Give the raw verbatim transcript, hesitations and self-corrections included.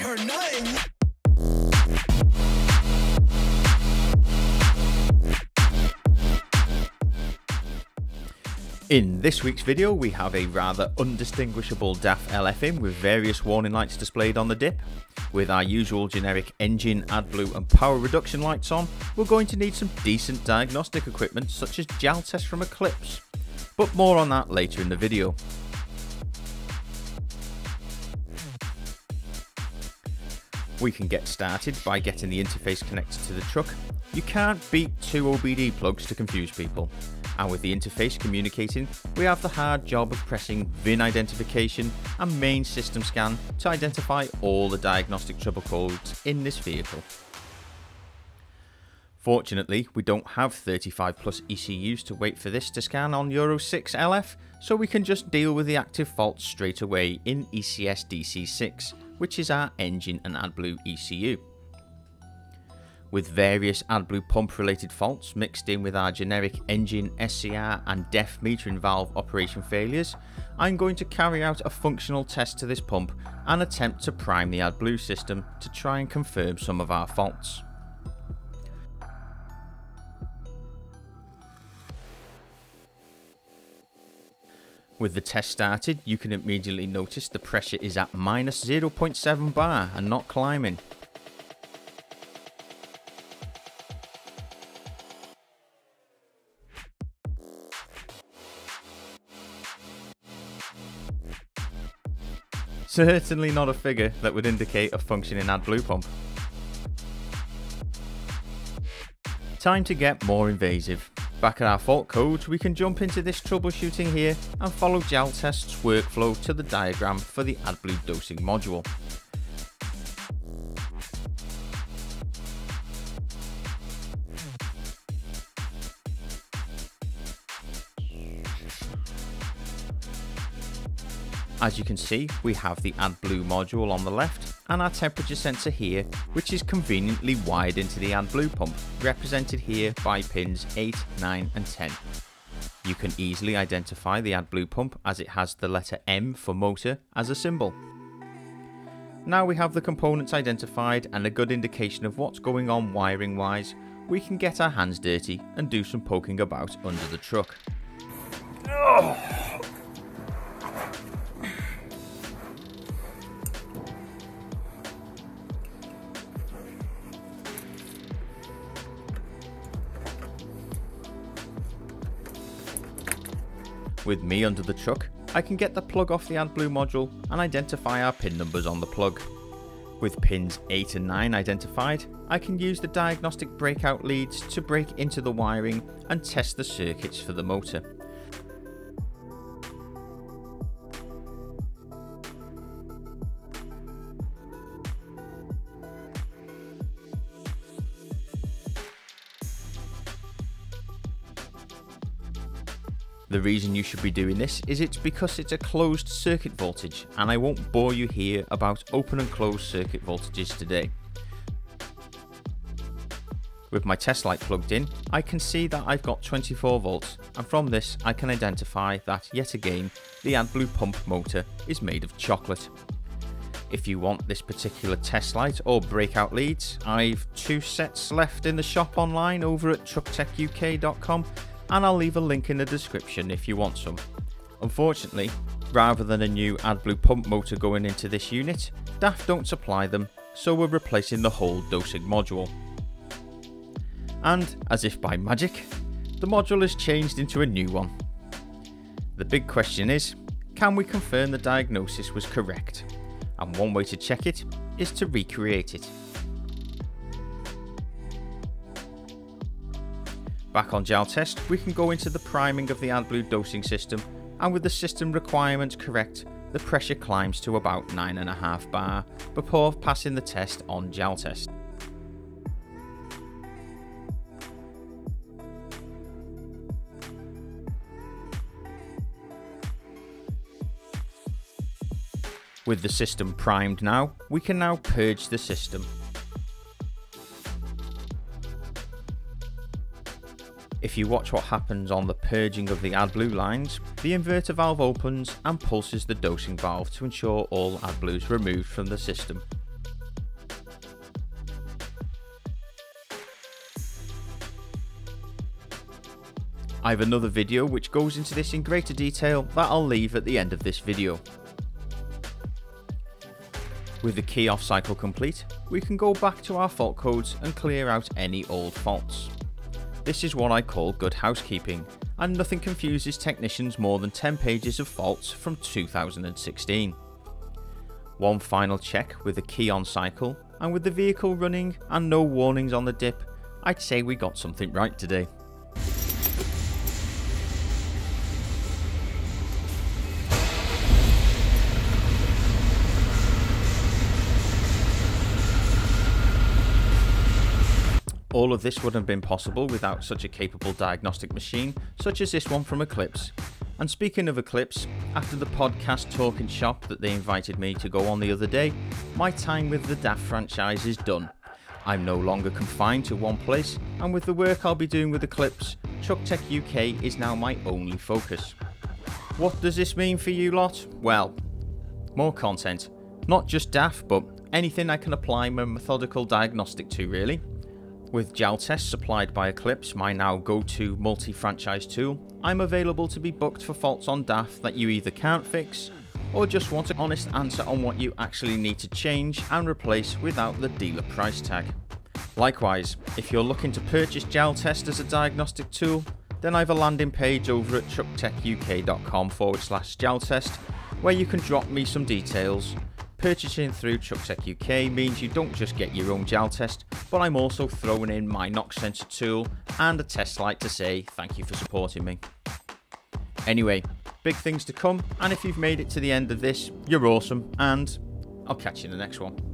her nothing. In this week's video, we have a rather undistinguishable D A F L F M with various warning lights displayed on the dip. With our usual generic engine, AdBlue and power reduction lights on, we're going to need some decent diagnostic equipment such as Jaltest from Eclipse. But more on that later in the video. We can get started by getting the interface connected to the truck. You can't beat two O B D plugs to confuse people. And with the interface communicating, we have the hard job of pressing V I N identification and main system scan to identify all the diagnostic trouble codes in this vehicle. Fortunately, we don't have thirty-five plus E C Us to wait for this to scan on Euro six L F, so we can just deal with the active faults straight away in E C S D C six, which is our engine and AdBlue E C U. With various AdBlue pump related faults mixed in with our generic engine, S C R and D E F metering valve operation failures, I'm going to carry out a functional test to this pump and attempt to prime the AdBlue system to try and confirm some of our faults. With the test started, you can immediately notice the pressure is at minus zero point seven bar and not climbing. Certainly not a figure that would indicate a functioning AdBlue pump. Time to get more invasive. Back at our fault codes, we can jump into this troubleshooting here and follow Jaltest's workflow to the diagram for the AdBlue dosing module. As you can see, we have the AdBlue module on the left and our temperature sensor here, which is conveniently wired into the AdBlue pump, represented here by pins eight, nine and ten. You can easily identify the AdBlue pump as it has the letter M for motor as a symbol. Now we have the components identified and a good indication of what's going on wiring wise, we can get our hands dirty and do some poking about under the truck. Oh. With me under the truck, I can get the plug off the AdBlue module and identify our pin numbers on the plug. With pins eight and nine identified, I can use the diagnostic breakout leads to break into the wiring and test the circuits for the motor. The reason you should be doing this is it's because it's a closed circuit voltage, and I won't bore you here about open and closed circuit voltages today. With my test light plugged in, I can see that I've got twenty-four volts, and from this I can identify that yet again the AdBlue pump motor is made of chocolate. If you want this particular test light or breakout leads, I've two sets left in the shop online over at truck tech U K dot com. And I'll leave a link in the description if you want some. Unfortunately, rather than a new AdBlue pump motor going into this unit, D A F don't supply them, so we're replacing the whole dosing module. And, as if by magic, the module is changed into a new one. The big question is, can we confirm the diagnosis was correct? And one way to check it is to recreate it. Back on Jaltest, we can go into the priming of the AdBlue dosing system, and with the system requirements correct, the pressure climbs to about nine point five bar before passing the test on Jaltest. With the system primed now, we can now purge the system. If you watch what happens on the purging of the AdBlue lines, the inverter valve opens and pulses the dosing valve to ensure all AdBlue is removed from the system. I have another video which goes into this in greater detail that I'll leave at the end of this video. With the key off cycle complete, we can go back to our fault codes and clear out any old faults. This is what I call good housekeeping, and nothing confuses technicians more than ten pages of faults from two thousand sixteen. One final check with the key on cycle, and with the vehicle running and no warnings on the dip, I'd say we got something right today. All of this wouldn't have been possible without such a capable diagnostic machine such as this one from Eclipse. And speaking of Eclipse, after the podcast talk and shop that they invited me to go on the other day, my time with the D A F franchise is done. I'm no longer confined to one place, and with the work I'll be doing with Eclipse, TruckTech U K is now my only focus. What does this mean for you lot? Well, more content. Not just D A F, but anything I can apply my methodical diagnostic to, really. With Jaltest supplied by Eclipse, my now go-to multi-franchise tool, I'm available to be booked for faults on D A F that you either can't fix, or just want an honest answer on what you actually need to change and replace without the dealer price tag. Likewise, if you're looking to purchase Jaltest as a diagnostic tool, then I have a landing page over at trucktech U K dot com forward slash Jaltest, where you can drop me some details. Purchasing through TruckTech U K means you don't just get your own Jaltest, but I'm also throwing in my Nox sensor tool and a test light to say thank you for supporting me. Anyway, big things to come, and if you've made it to the end of this, you're awesome, and I'll catch you in the next one.